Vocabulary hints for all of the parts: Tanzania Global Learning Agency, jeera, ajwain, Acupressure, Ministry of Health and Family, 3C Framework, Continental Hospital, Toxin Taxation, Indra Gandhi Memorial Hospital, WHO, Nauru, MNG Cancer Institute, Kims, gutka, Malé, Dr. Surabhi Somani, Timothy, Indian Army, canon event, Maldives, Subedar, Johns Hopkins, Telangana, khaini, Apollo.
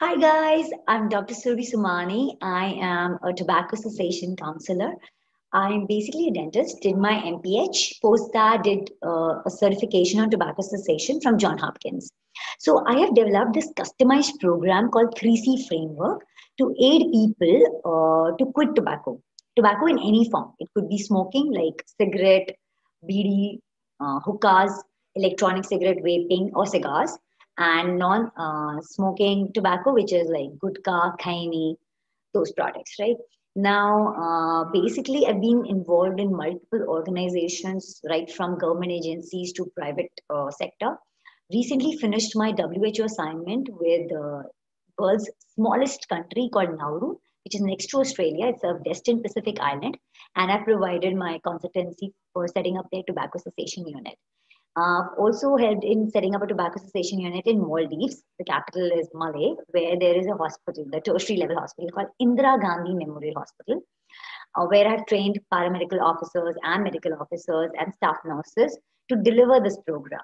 Hi guys, I'm Dr. Surabhi Somani. I am a tobacco cessation counselor. I'm basically a dentist, did my MPH, post that did a certification on tobacco cessation from Johns Hopkins. So I have developed this customized program called 3C Framework to aid people to quit tobacco in any form. It could be smoking like cigarette, BD, hookahs, electronic cigarette vaping or cigars, and non-smoking tobacco, which is like gutka, khaini, those products, right? Now, basically, I've been involved in multiple organizations, right from government agencies to private sector. Recently finished my WHO assignment with the world's smallest country called Nauru, which is next to Australia. It's a Western Pacific island. And I provided my consultancy for setting up their tobacco cessation unit. Also helped in setting up a tobacco cessation unit in Maldives. The capital is Malé, where there is a hospital, the tertiary level hospital called Indra Gandhi Memorial Hospital, where I've trained paramedical officers and medical officers and staff nurses to deliver this program.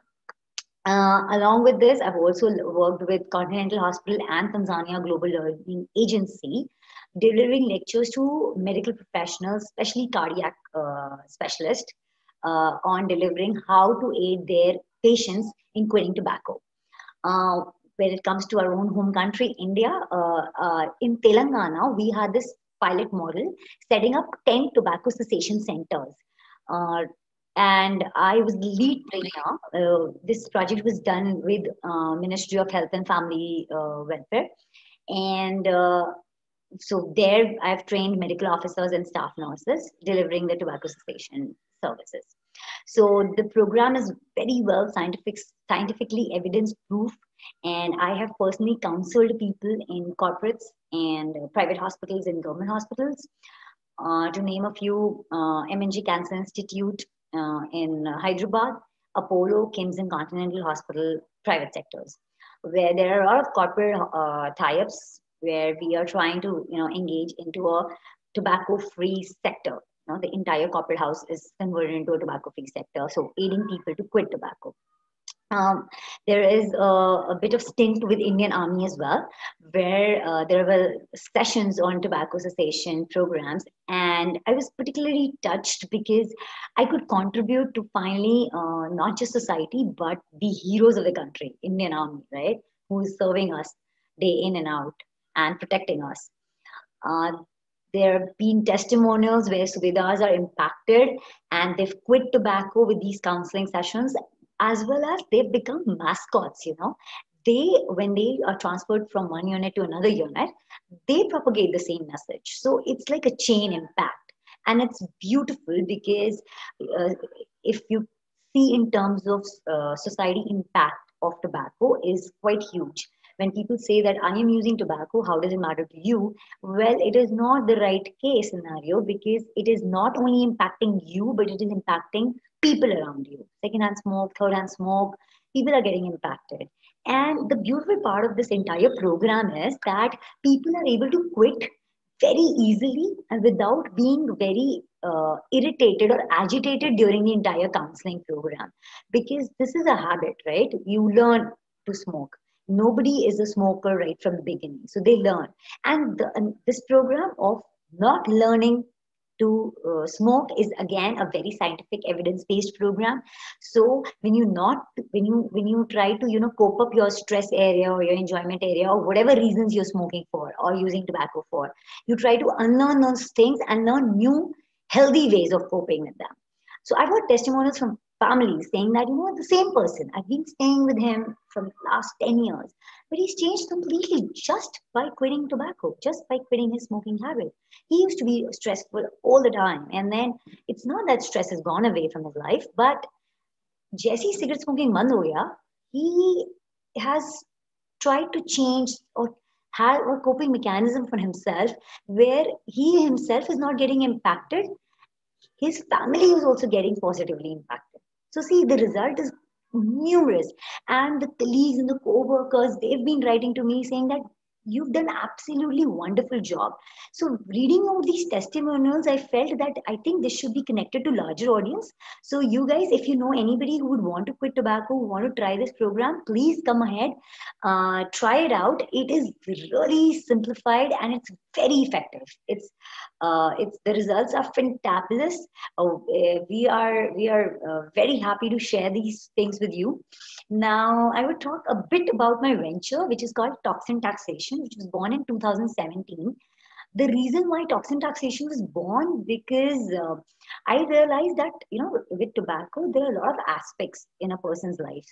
Along with this, I've also worked with Continental Hospital and Tanzania Global Learning Agency, delivering lectures to medical professionals, especially cardiac specialists, on delivering how to aid their patients in quitting tobacco. When it comes to our own home country, India, in Telangana, we had this pilot model setting up 10 tobacco cessation centers. And I was the lead trainer. This project was done with Ministry of Health and Family Welfare. And so there I've trained medical officers and staff nurses delivering the tobacco cessation services. So the program is very well scientifically evidence-proof, and I have personally counseled people in corporates and private hospitals and government hospitals, to name a few, MNG Cancer Institute in Hyderabad, Apollo, Kims and Continental Hospital, private sectors, where there are a lot of corporate tie-ups where we are trying to engage into a tobacco-free sector. Now, the entire corporate house is converted into a tobacco-free sector, so aiding people to quit tobacco. There is a bit of stint with Indian Army as well, where there were sessions on tobacco cessation programs, and I was particularly touched because I could contribute to finally not just society, but the heroes of the country, Indian Army, right, who is serving us day in and out and protecting us. There have been testimonials where Subedars are impacted and they've quit tobacco with these counseling sessions, as well as they've become mascots, when they are transferred from one unit to another unit, they propagate the same message. So it's like a chain impact, and it's beautiful because if you see in terms of society, impact of tobacco is quite huge. When people say that I am using tobacco, how does it matter to you? Well, it is not the right case scenario, because it is not only impacting you, but it is impacting people around you. Secondhand smoke, thirdhand smoke, people are getting impacted. And the beautiful part of this entire program is that people are able to quit very easily and without being very irritated or agitated during the entire counseling program. Because this is a habit, right? You learn to smoke. Nobody is a smoker right from the beginning, so they learn. And, this program of not learning to smoke is again a very scientific evidence-based program. So when you try to cope up your stress area or your enjoyment area or whatever reasons you're smoking for or using tobacco for, you try to unlearn those things and learn new healthy ways of coping with them. So I've heard testimonials from families saying that, the same person, I've been staying with him from the last 10 years, but he's changed completely just by quitting tobacco, just by quitting his smoking habit. He used to be stressful all the time. And then it's not that stress has gone away from his life, but Jesse cigarette smoking Mandoya, he has tried to change or have a coping mechanism for himself where he himself is not getting impacted. His family is also getting positively impacted. So see, the result is numerous. And the colleagues and the co-workers, they've been writing to me saying that you've done absolutely wonderful job. So reading out these testimonials, I felt that I think this should be connected to larger audience. So you guys, if you know anybody who would want to quit tobacco, who want to try this program, please come ahead, try it out. It is really simplified and it's very effective. It's the results are fantabulous. We are very happy to share these things with you. Now I would talk a bit about my venture, which is called Toxin Taxation, which was born in 2017. The reason why Toxin Taxation was born because I realized that, you know, with tobacco, there are a lot of aspects in a person's life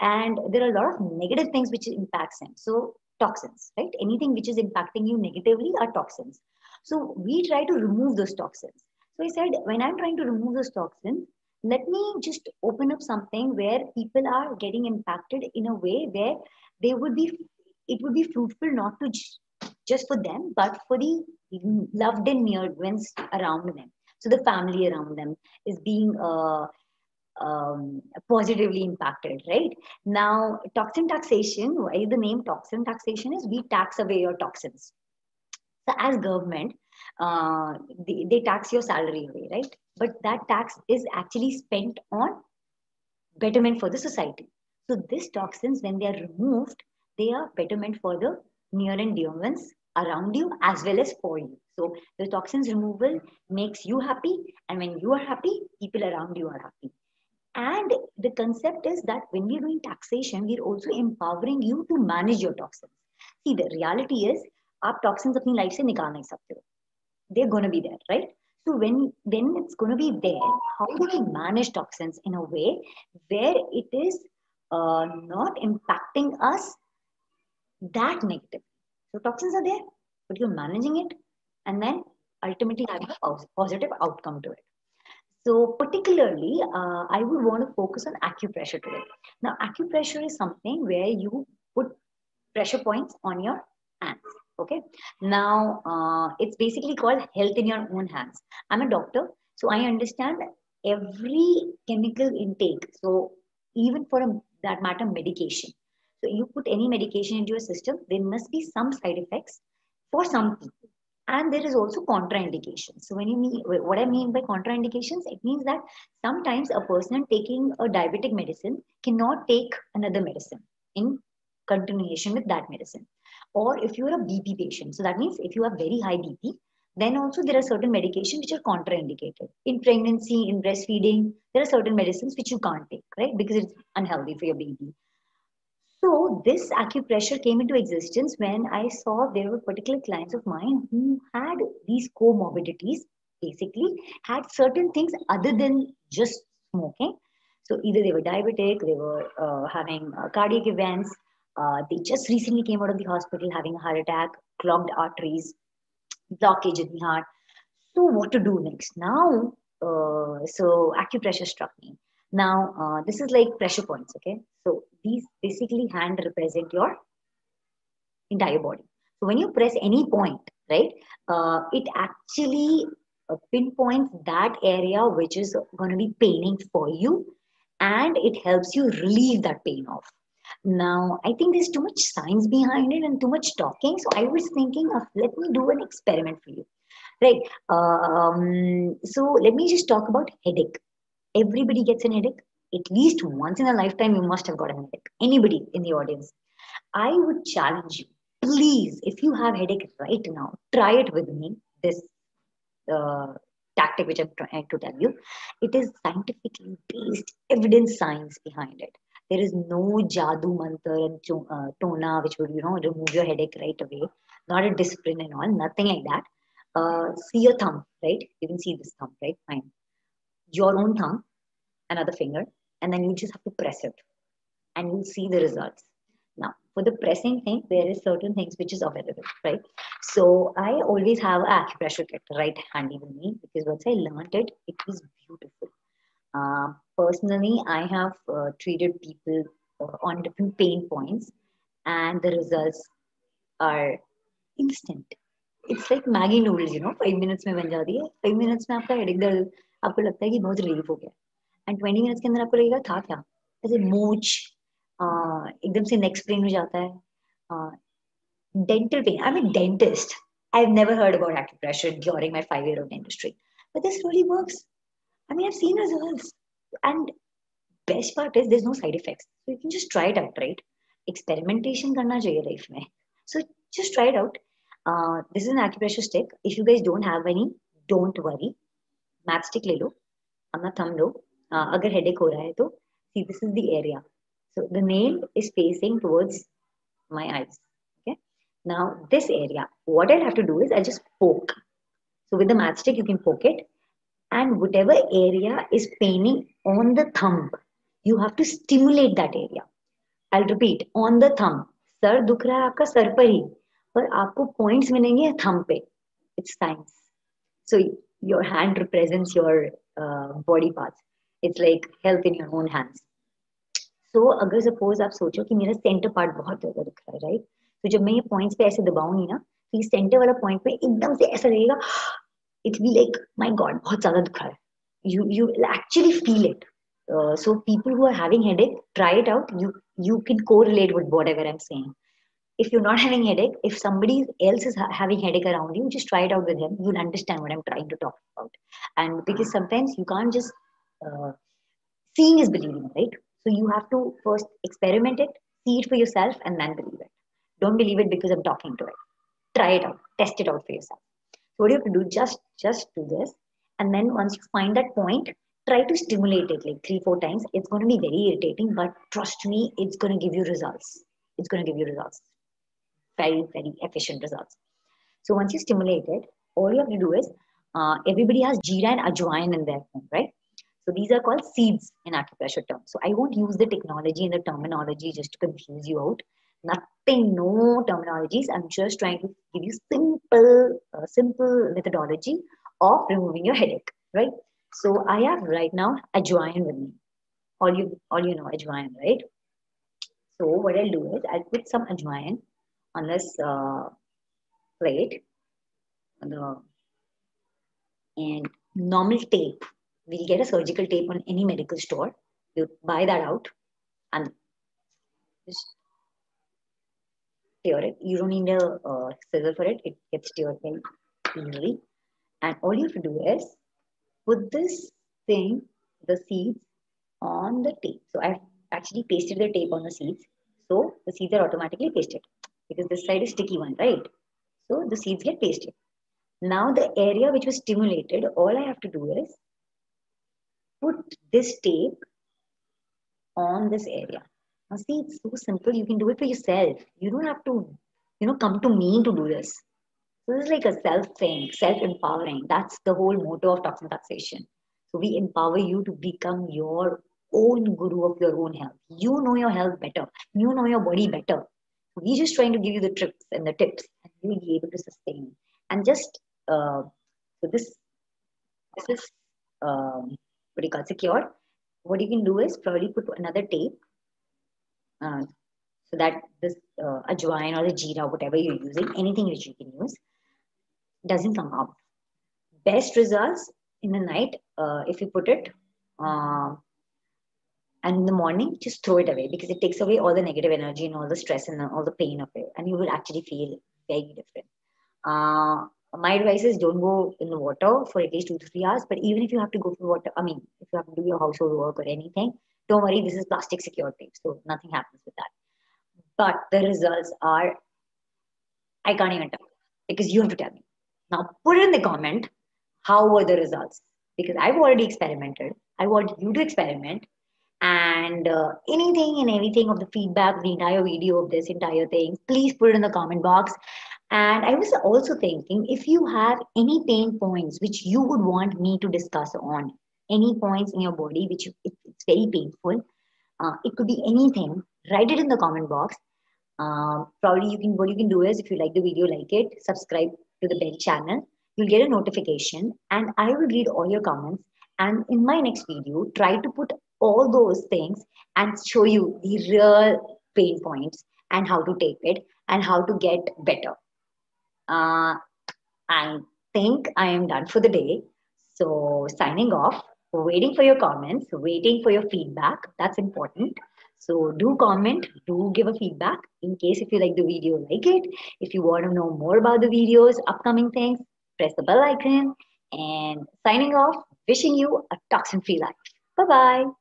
and there are a lot of negative things which impacts them. So toxins, right? Anything which is impacting you negatively are toxins. So we try to remove those toxins. So I said, when I'm trying to remove those toxins, let me just open up something where people are getting impacted in a way where they would be, it would be fruitful not to just for them, but for the loved and near ones around them. So the family around them is being positively impacted, right? Now, Toxin Taxation, why the name Toxin Taxation is we tax away your toxins. So as government, they tax your salary away, right? But that tax is actually spent on betterment for the society. So these toxins, when they are removed, they are betterment for the near and dear ones around you as well as for you. So the toxins removal makes you happy. And when you are happy, people around you are happy. And the concept is that when we're doing taxation, we're also empowering you to manage your toxins. See, the reality is, aap toxins apni life se nikal nahi sakte ho. They're going to be there, right? So when it's going to be there, how do we manage toxins in a way where it is not impacting us that negative? So toxins are there, but you're managing it and then ultimately having a positive outcome to it. So particularly, I would want to focus on acupressure today. Now, acupressure is something where you put pressure points on your hands. Okay. Now, it's basically called health in your own hands. I'm a doctor, so I understand every chemical intake. So even for that matter, medication. So you put any medication into your system, there must be some side effects for some people. And there is also contraindications. So when you mean, what I mean by contraindications, it means that sometimes a person taking a diabetic medicine cannot take another medicine in continuation with that medicine. Or if you're a BP patient, so that means if you have very high BP, then also there are certain medications which are contraindicated. In pregnancy, in breastfeeding, there are certain medicines which you can't take, right? Because it's unhealthy for your baby. So this acupressure came into existence when I saw there were particular clients of mine who had these comorbidities, basically had certain things other than just smoking. So either they were diabetic, they were having cardiac events, they just recently came out of the hospital having a heart attack, clogged arteries, blockage in the heart. So what to do next? Now, so acupressure struck me. Now, this is like pressure points, okay? So these basically hand represent your entire body. So when you press any point, right, it actually pinpoints that area which is going to be paining for you and it helps you relieve that pain off. Now, I think there's too much science behind it and too much talking. So I was thinking of, let me do an experiment for you, right? So let me just talk about headache. Everybody gets a headache. At least once in a lifetime, you must have got a headache. Anybody in the audience. I would challenge you, please, if you have a headache right now, try it with me, this tactic which I'm trying to tell you. It is scientifically based, evidence science behind it. There is no jadoo mantra and tona which would, you know, remove your headache right away. Not a discipline and all, nothing like that. See your thumb, right? You can see this thumb, right? Fine. Your own thumb, another finger, and then you just have to press it and you'll see the results. Now, for the pressing thing, there is certain things which is available, right? So I always have an acupressure kit right handy with me because once I learned it, it was beautiful. Personally, I have treated people on different pain points and the results are instant. It's like Maggie noodles, you know, 5 minutes mein ban jaati hai, 5 minutes mein aapka headache dard aapko lagta hai ki bahut relief ho gaya. And 20 minutes ke andar aapko lagega tha kya? Aise moch, ekdam se neck sprain ho jata hai. dental pain. I'm a dentist. I've never heard about acupressure during my 5 years of dentistry. But this really works. I mean, I've seen results. And best part is there's no side effects. So you can just try it out, right? Experimentation karna chahiye life mein. So just try it out. This is an acupressure stick. If you guys don't have any, don't worry. Map stick le lo. Apna thumb lo. Agar headache ho raha hai to, see, this is the area. So the nail is facing towards my eyes. Okay. Now this area, what I'll have to do is I'll just poke. So with the matchstick, you can poke it. And whatever area is paining on the thumb, you have to stimulate that area. I'll repeat, on the thumb. Sir dukh raha hai aapka sar par hi. Par aapko points milenge thumb pe. It's science. So your hand represents your body parts. It's like health in your own hands. So agar suppose aap socho ki mera center part bahut zyada dikh raha hai, right? So jab main ye points pe aise dabaungi na, ye center wala point pe ekdam se aisa rahega, it will be like, my God, bahut zyada dikh raha hai. You will actually feel it. So people who are having headache, try it out. You can correlate with whatever I'm saying. If you're not having headache, if somebody else is having headache around you, just try it out with him. You'll understand what I'm trying to talk about. And because sometimes you can't just seeing is believing, right? So you have to first experiment it, see it for yourself, and then believe it. Don't believe it because I'm talking to it. Try it out. Test it out for yourself. So what do you have to do? Just do this. And then once you find that point, try to stimulate it like 3-4 times. It's going to be very irritating, but trust me, it's going to give you results. It's going to give you results. Very, very efficient results. So once you stimulate it, all you have to do is, everybody has jeera and ajwain in their home, right? So these are called seeds in acupressure terms. So I won't use the technology and the terminology just to confuse you out. Nothing, no terminologies. I'm just trying to give you simple methodology of removing your headache, right? So I have right now ajwain with me. All you know ajwain, right? So what I'll do is I'll put some ajwain on this plate, and normal tape. We'll get a surgical tape on any medical store. You buy that out and just tear it. You don't need a scissor for it. It gets teared very easily. And all you have to do is put this thing, the seeds, on the tape. So I've actually pasted the tape on the seeds. So the seeds are automatically pasted because this side is sticky one, right? So the seeds get pasted. Now the area which was stimulated, all I have to do is put this tape on this area. Now see, it's so simple. You can do it for yourself. You don't have to, come to me to do this. So this is like a self thing, self-empowering. That's the whole motto of Toxin Taxation. So we empower you to become your own guru of your own health. You know your health better. You know your body better. We're just trying to give you the tricks and the tips, and you'll be able to sustain. And just, so this is, what you call secured. What you can do is probably put another tape so that this ajwain or the jeera, whatever you're using, anything which you can use, doesn't come out. Best results in the night if you put it, and in the morning just throw it away because it takes away all the negative energy and all the stress and all the pain of it, and you will actually feel very different. My advice is don't go in the water for at least 2 to 3 hours. But even if you have to go for water, I mean, if you have to do your household work or anything, don't worry, this is plastic secure tape. So nothing happens with that. But the results are, I can't even tell because you have to tell me. Now put in the comment, how were the results? Because I've already experimented. I want you to experiment. And anything and everything of the feedback, the entire video of this entire thing, please put it in the comment box. And I was also thinking, if you have any pain points which you would want me to discuss on, any points in your body which it's very painful, it could be anything, write it in the comment box. Probably what you can do is, if you like the video, like it, subscribe to the bell channel, you'll get a notification and I will read all your comments. And in my next video, try to put all those things and show you the real pain points and how to take it and how to get better. I think I am done for the day. So signing off, waiting for your comments, waiting for your feedback. That's important. So do comment, do give a feedback in case if you like the video, like it. If you want to know more about the videos, upcoming things, press the bell icon. And signing off, wishing you a toxin-free life. Bye-bye.